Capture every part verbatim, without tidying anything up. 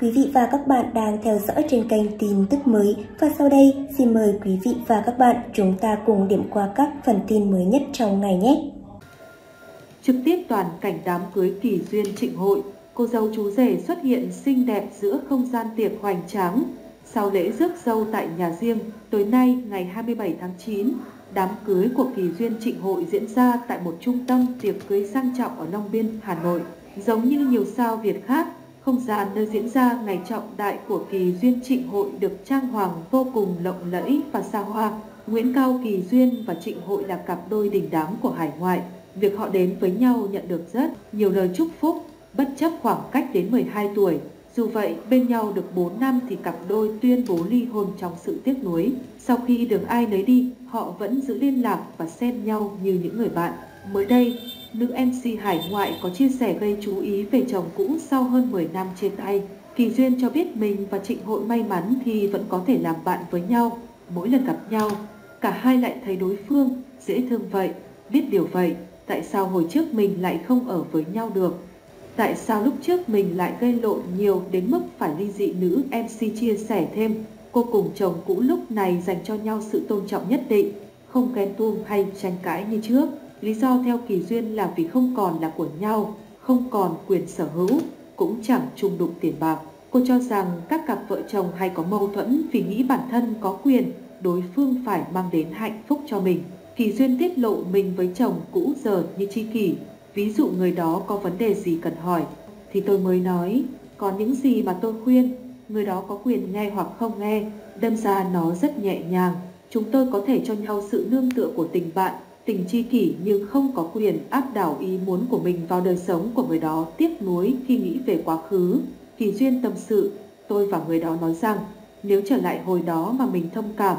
Quý vị và các bạn đang theo dõi trên kênh tin tức mới, và sau đây xin mời quý vị và các bạn chúng ta cùng điểm qua các phần tin mới nhất trong ngày nhé. Trực tiếp toàn cảnh đám cưới Kỳ Duyên Trịnh Hội, cô dâu chú rể xuất hiện xinh đẹp giữa không gian tiệc hoành tráng. Sau lễ rước dâu tại nhà riêng, tối nay ngày hai mươi bảy tháng chín, đám cưới của Kỳ Duyên Trịnh Hội diễn ra tại một trung tâm tiệc cưới sang trọng ở Long Biên, Hà Nội. Giống như nhiều sao Việt khác, không gian nơi diễn ra ngày trọng đại của Kỳ Duyên Trịnh Hội được trang hoàng vô cùng lộng lẫy và xa hoa. Nguyễn Cao Kỳ Duyên và Trịnh Hội là cặp đôi đình đám của hải ngoại. Việc họ đến với nhau nhận được rất nhiều lời chúc phúc, bất chấp khoảng cách đến mười hai tuổi. Dù vậy, bên nhau được bốn năm thì cặp đôi tuyên bố ly hôn trong sự tiếc nuối. Sau khi đường ai nấy đi, họ vẫn giữ liên lạc và xem nhau như những người bạn. Mới đây, nữ em xê hải ngoại có chia sẻ gây chú ý về chồng cũ sau hơn mười năm chia tay. Kỳ Duyên cho biết mình và Trịnh Hội may mắn khi vẫn có thể làm bạn với nhau. Mỗi lần gặp nhau, cả hai lại thấy đối phương dễ thương vậy, biết điều vậy. Tại sao hồi trước mình lại không ở với nhau được? Tại sao lúc trước mình lại gây lộn nhiều đến mức phải ly dị? Nữ em xê chia sẻ thêm, cô cùng chồng cũ lúc này dành cho nhau sự tôn trọng nhất định, không ghen tuông hay tranh cãi như trước. Lý do theo Kỳ Duyên là vì không còn là của nhau, không còn quyền sở hữu, cũng chẳng chung đụng tiền bạc. Cô cho rằng các cặp vợ chồng hay có mâu thuẫn vì nghĩ bản thân có quyền, đối phương phải mang đến hạnh phúc cho mình. Kỳ Duyên tiết lộ mình với chồng cũ giờ như tri kỷ. Ví dụ người đó có vấn đề gì cần hỏi thì tôi mới nói, có những gì mà tôi khuyên, người đó có quyền nghe hoặc không nghe. Đâm ra nó rất nhẹ nhàng, chúng tôi có thể cho nhau sự nương tựa của tình bạn, tình tri kỷ nhưng không có quyền áp đảo ý muốn của mình vào đời sống của người đó. Tiếc nuối khi nghĩ về quá khứ, Kỳ Duyên tâm sự, tôi và người đó nói rằng nếu trở lại hồi đó mà mình thông cảm,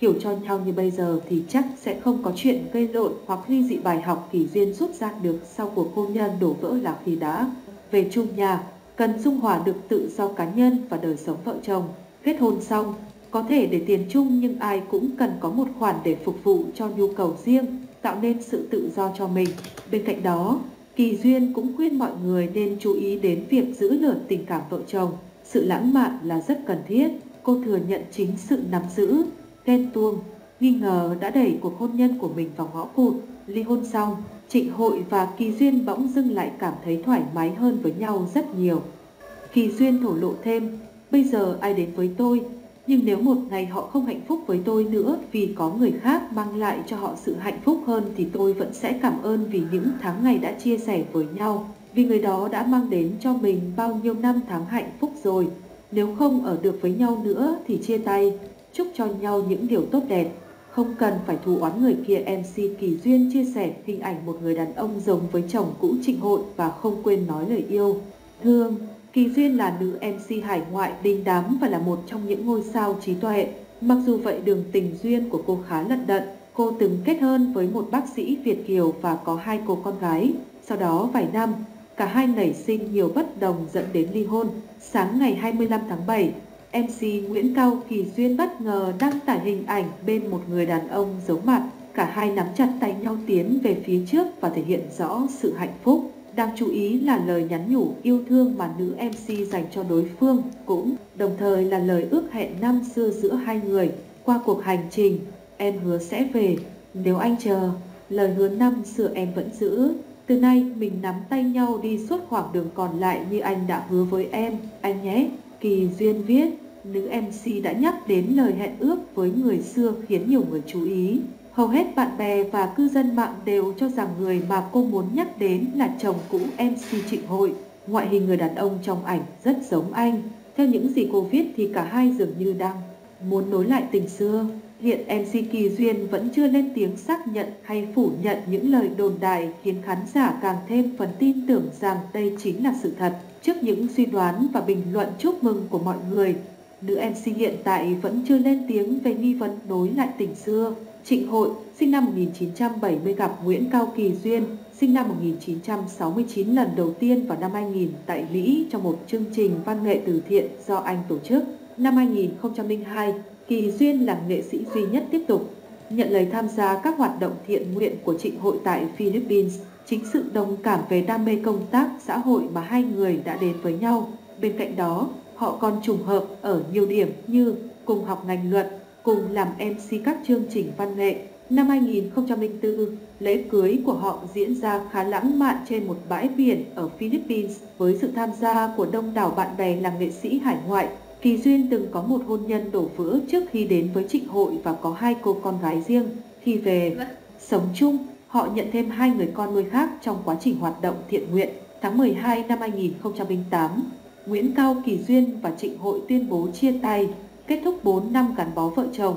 hiểu cho nhau như bây giờ thì chắc sẽ không có chuyện gây lộn hoặc ly dị. Bài học Kỳ Duyên rút ra được sau cuộc hôn nhân đổ vỡ là khi đã về chung nhà, cần dung hòa được tự do cá nhân và đời sống vợ chồng. Kết hôn xong, có thể để tiền chung nhưng ai cũng cần có một khoản để phục vụ cho nhu cầu riêng, tạo nên sự tự do cho mình. Bên cạnh đó, Kỳ Duyên cũng khuyên mọi người nên chú ý đến việc giữ lửa tình cảm vợ chồng. Sự lãng mạn là rất cần thiết. Cô thừa nhận chính sự nắm giữ, ghen tuông, nghi ngờ đã đẩy cuộc hôn nhân của mình vào ngõ cụt. Ly hôn xong, Trịnh Hội và Kỳ Duyên bỗng dưng lại cảm thấy thoải mái hơn với nhau rất nhiều. Kỳ Duyên thổ lộ thêm, bây giờ ai đến với tôi, nhưng nếu một ngày họ không hạnh phúc với tôi nữa vì có người khác mang lại cho họ sự hạnh phúc hơn thì tôi vẫn sẽ cảm ơn vì những tháng ngày đã chia sẻ với nhau, vì người đó đã mang đến cho mình bao nhiêu năm tháng hạnh phúc rồi. Nếu không ở được với nhau nữa thì chia tay, chúc cho nhau những điều tốt đẹp, không cần phải thù oán người kia. em xê Kỳ Duyên chia sẻ hình ảnh một người đàn ông giống với chồng cũ Trịnh Hội và không quên nói lời yêu thương. Kỳ Duyên là nữ em xê hải ngoại đình đám và là một trong những ngôi sao trí tuệ. Mặc dù vậy, đường tình duyên của cô khá lận đận. Cô từng kết hôn với một bác sĩ Việt kiều và có hai cô con gái. Sau đó vài năm, cả hai nảy sinh nhiều bất đồng dẫn đến ly hôn. Sáng ngày hai mươi lăm tháng bảy, em xê Nguyễn Cao Kỳ Duyên bất ngờ đăng tải hình ảnh bên một người đàn ông giấu mặt. Cả hai nắm chặt tay nhau tiến về phía trước và thể hiện rõ sự hạnh phúc. Đáng chú ý là lời nhắn nhủ yêu thương mà nữ em xê dành cho đối phương, cũng đồng thời là lời ước hẹn năm xưa giữa hai người. Qua cuộc hành trình, em hứa sẽ về, nếu anh chờ, lời hứa năm xưa em vẫn giữ. Từ nay mình nắm tay nhau đi suốt khoảng đường còn lại như anh đã hứa với em, anh nhé. Kỳ Duyên viết, nữ em xê đã nhắc đến lời hẹn ước với người xưa khiến nhiều người chú ý. Hầu hết bạn bè và cư dân mạng đều cho rằng người mà cô muốn nhắc đến là chồng cũ em xê Trịnh Hội. Ngoại hình người đàn ông trong ảnh rất giống anh. Theo những gì cô viết thì cả hai dường như đang muốn nối lại tình xưa. Hiện em xê Kỳ Duyên vẫn chưa lên tiếng xác nhận hay phủ nhận những lời đồn đại khiến khán giả càng thêm phần tin tưởng rằng đây chính là sự thật. Trước những suy đoán và bình luận chúc mừng của mọi người, nữ em xê hiện tại vẫn chưa lên tiếng về nghi vấn nối lại tình xưa. Trịnh Hội, sinh năm một nghìn chín trăm bảy mươi, gặp Nguyễn Cao Kỳ Duyên, sinh năm một nghìn chín trăm sáu mươi chín lần đầu tiên vào năm hai nghìn tại Mỹ trong một chương trình văn nghệ từ thiện do anh tổ chức. Năm hai nghìn không trăm lẻ hai, Kỳ Duyên là nghệ sĩ duy nhất tiếp tục nhận lời tham gia các hoạt động thiện nguyện của Trịnh Hội tại Philippines. Chính sự đồng cảm về đam mê công tác xã hội mà hai người đã đến với nhau. Bên cạnh đó, họ còn trùng hợp ở nhiều điểm như cùng học ngành luận, cùng làm em xê các chương trình văn nghệ. Năm hai nghìn không trăm lẻ bốn, lễ cưới của họ diễn ra khá lãng mạn trên một bãi biển ở Philippines với sự tham gia của đông đảo bạn bè là nghệ sĩ hải ngoại. Kỳ Duyên từng có một hôn nhân đổ vỡ trước khi đến với Trịnh Hội và có hai cô con gái riêng. Khi về sống chung, họ nhận thêm hai người con nuôi khác trong quá trình hoạt động thiện nguyện. Tháng mười hai năm hai nghìn không trăm lẻ tám, Nguyễn Cao Kỳ Duyên và Trịnh Hội tuyên bố chia tay, kết thúc bốn năm gắn bó vợ chồng.